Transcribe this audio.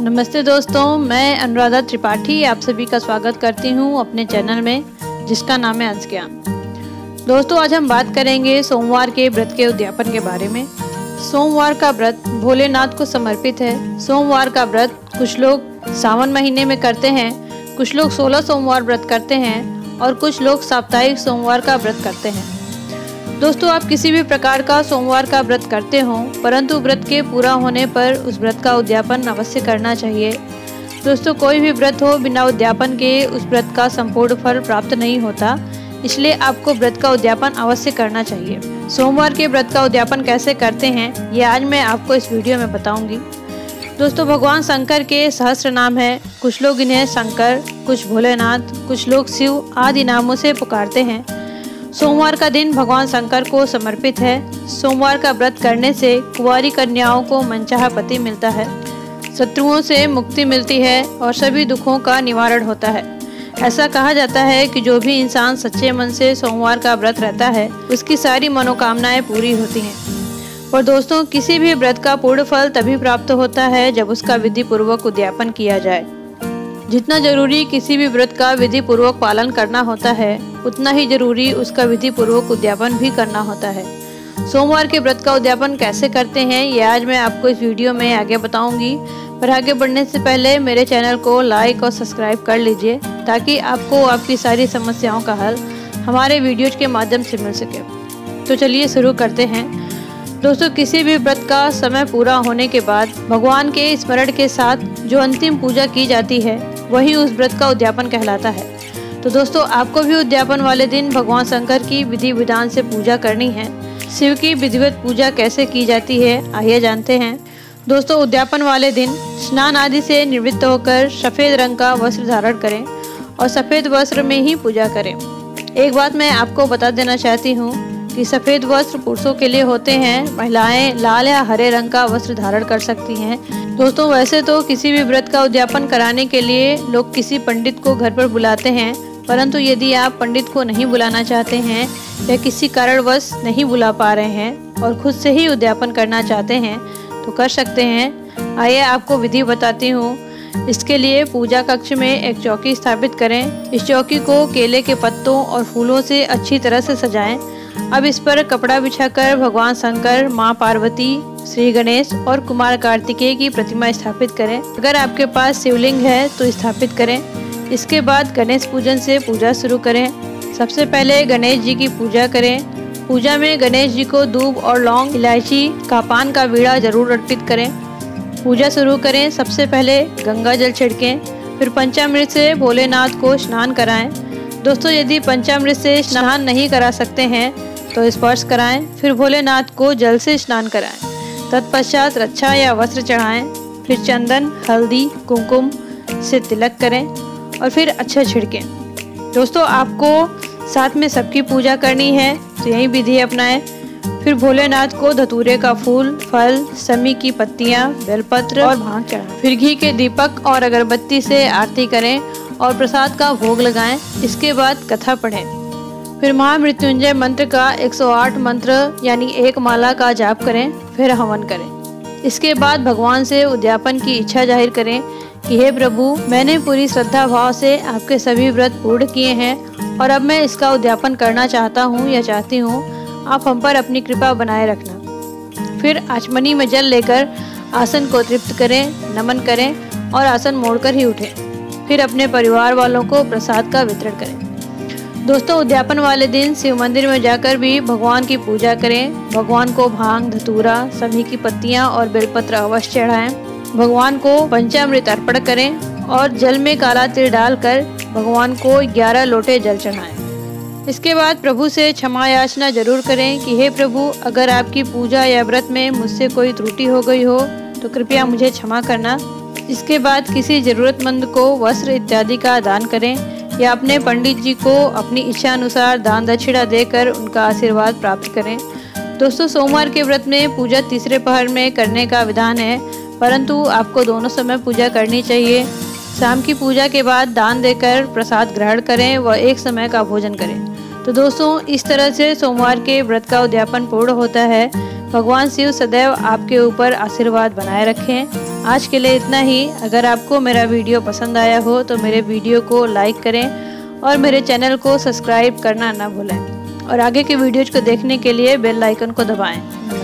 नमस्ते दोस्तों, मैं अनुराधा त्रिपाठी आप सभी का स्वागत करती हूं अपने चैनल में जिसका नाम है आंस ज्ञान। दोस्तों, आज हम बात करेंगे सोमवार के व्रत के उद्यापन के बारे में। सोमवार का व्रत भोलेनाथ को समर्पित है। सोमवार का व्रत कुछ लोग सावन महीने में करते हैं, कुछ लोग 16 सोमवार व्रत करते हैं और कुछ लोग साप्ताहिक सोमवार का व्रत करते हैं। दोस्तों, आप किसी भी प्रकार का सोमवार का व्रत करते हों, परंतु व्रत के पूरा होने पर उस व्रत का उद्यापन अवश्य करना चाहिए। दोस्तों, कोई भी व्रत हो, बिना उद्यापन के उस व्रत का संपूर्ण फल प्राप्त नहीं होता, इसलिए आपको व्रत का उद्यापन अवश्य करना चाहिए। सोमवार के व्रत का उद्यापन कैसे करते हैं, ये आज मैं आपको इस वीडियो में बताऊँगी। दोस्तों, भगवान शंकर के सहस्र नाम है। कुछ लोग इन्हें शंकर, कुछ भोलेनाथ, कुछ लोग शिव आदि नामों से पुकारते हैं। सोमवार का दिन भगवान शंकर को समर्पित है। सोमवार का व्रत करने से कुंवारी कन्याओं को मनचाहा पति मिलता है, शत्रुओं से मुक्ति मिलती है और सभी दुखों का निवारण होता है। ऐसा कहा जाता है कि जो भी इंसान सच्चे मन से सोमवार का व्रत रहता है, उसकी सारी मनोकामनाएं पूरी होती हैं। और दोस्तों, किसी भी व्रत का पूर्ण फल तभी प्राप्त होता है जब उसका विधिपूर्वक उद्यापन किया जाए। जितना जरूरी किसी भी व्रत का विधिपूर्वक पालन करना होता है, उतना ही जरूरी उसका विधिपूर्वक उद्यापन भी करना होता है। सोमवार के व्रत का उद्यापन कैसे करते हैं, ये आज मैं आपको इस वीडियो में आगे बताऊंगी। पर आगे बढ़ने से पहले मेरे चैनल को लाइक और सब्सक्राइब कर लीजिए, ताकि आपको आपकी सारी समस्याओं का हल हमारे वीडियोज के माध्यम से मिल सके। तो चलिए शुरू करते हैं। दोस्तों, किसी भी व्रत का समय पूरा होने के बाद भगवान के स्मरण के साथ जो अंतिम पूजा की जाती है, वही उस व्रत का उद्यापन कहलाता है। तो दोस्तों, आपको भी उद्यापन वाले दिन भगवान शंकर की विधि विधान से पूजा करनी है। शिव की विधिवत पूजा कैसे की जाती है, आइए जानते हैं। दोस्तों, उद्यापन वाले दिन स्नान आदि से निवृत्त होकर सफ़ेद रंग का वस्त्र धारण करें और सफ़ेद वस्त्र में ही पूजा करें। एक बात मैं आपको बता देना चाहती हूँ कि सफ़ेद वस्त्र पुरुषों के लिए होते हैं। महिलाएं लाल या हरे रंग का वस्त्र धारण कर सकती हैं। दोस्तों, वैसे तो किसी भी व्रत का उद्यापन कराने के लिए लोग किसी पंडित को घर पर बुलाते हैं, परंतु यदि आप पंडित को नहीं बुलाना चाहते हैं या किसी कारणवश नहीं बुला पा रहे हैं और खुद से ही उद्यापन करना चाहते हैं तो कर सकते हैं। आइए आपको विधि बताती हूँ। इसके लिए पूजा कक्ष में एक चौकी स्थापित करें। इस चौकी को केले के पत्तों और फूलों से अच्छी तरह से सजाएं। अब इस पर कपड़ा बिछाकर भगवान शंकर, माँ पार्वती, श्री गणेश और कुमार कार्तिकेय की प्रतिमा स्थापित करें। अगर आपके पास शिवलिंग है तो स्थापित करें। इसके बाद गणेश पूजन से पूजा शुरू करें। सबसे पहले गणेश जी की पूजा करें। पूजा में गणेश जी को दूब और लौंग, इलायची का पान का बीड़ा जरूर अर्पित करें। पूजा शुरू करें। सबसे पहले गंगा जल छिड़कें, फिर पंचामृत से भोलेनाथ को स्नान कराएं। दोस्तों, यदि पंचामृत से स्नान नहीं करा सकते हैं तो स्पर्श कराएं, फिर भोलेनाथ को जल से स्नान कराएं। तत्पश्चात रक्षा या वस्त्र चढ़ाएं, फिर चंदन, हल्दी, कुमकुम से तिलक करें और फिर अच्छा छिड़कें। दोस्तों, आपको साथ में सबकी पूजा करनी है तो यही विधि अपनाएं। फिर भोलेनाथ को धतूरे का फूल, फल, शमी की पत्तियां, बेलपत्र और भांग चढ़ाएं। फिर घी के दीपक और अगरबत्ती से आरती करें और प्रसाद का भोग लगाएं। इसके बाद कथा पढ़ें। फिर महा मृत्युंजय मंत्र का 108 मंत्र यानी एक माला का जाप करें, फिर हवन करें। इसके बाद भगवान से उद्यापन की इच्छा जाहिर करें कि हे प्रभु, मैंने पूरी श्रद्धा भाव से आपके सभी व्रत पूर्ण किए हैं और अब मैं इसका उद्यापन करना चाहता हूँ या चाहती हूँ। आप हम पर अपनी कृपा बनाए रखना। फिर आचमनी में जल लेकर आसन को तृप्त करें, नमन करें और आसन मोड़कर ही उठें। फिर अपने परिवार वालों को प्रसाद का वितरण करें। दोस्तों, उद्यापन वाले दिन शिव मंदिर में जाकर भी भगवान की पूजा करें। भगवान को भांग, धतूरा, सभी की पत्तियां और बेलपत्र अवश्य चढ़ाएं। भगवान को पंचामृत अर्पण करें और जल में काला तिल डालकर भगवान को 11 लोटे जल चढ़ाएं। इसके बाद प्रभु से क्षमा याचना जरूर करें कि हे प्रभु, अगर आपकी पूजा या व्रत में मुझसे कोई त्रुटि हो गई हो तो कृपया मुझे क्षमा करना। इसके बाद किसी ज़रूरतमंद को वस्त्र इत्यादि का दान करें या अपने पंडित जी को अपनी इच्छा अनुसार दान दक्षिणा देकर उनका आशीर्वाद प्राप्त करें। दोस्तों, सोमवार के व्रत में पूजा तीसरे पहर में करने का विधान है, परंतु आपको दोनों समय पूजा करनी चाहिए। शाम की पूजा के बाद दान देकर प्रसाद ग्रहण करें व एक समय का भोजन करें। तो दोस्तों, इस तरह से सोमवार के व्रत का उद्यापन पूर्ण होता है। भगवान शिव सदैव आपके ऊपर आशीर्वाद बनाए रखें। आज के लिए इतना ही। अगर आपको मेरा वीडियो पसंद आया हो तो मेरे वीडियो को लाइक करें और मेरे चैनल को सब्सक्राइब करना ना भूलें और आगे के वीडियोज को देखने के लिए बेल आइकन को दबाएं।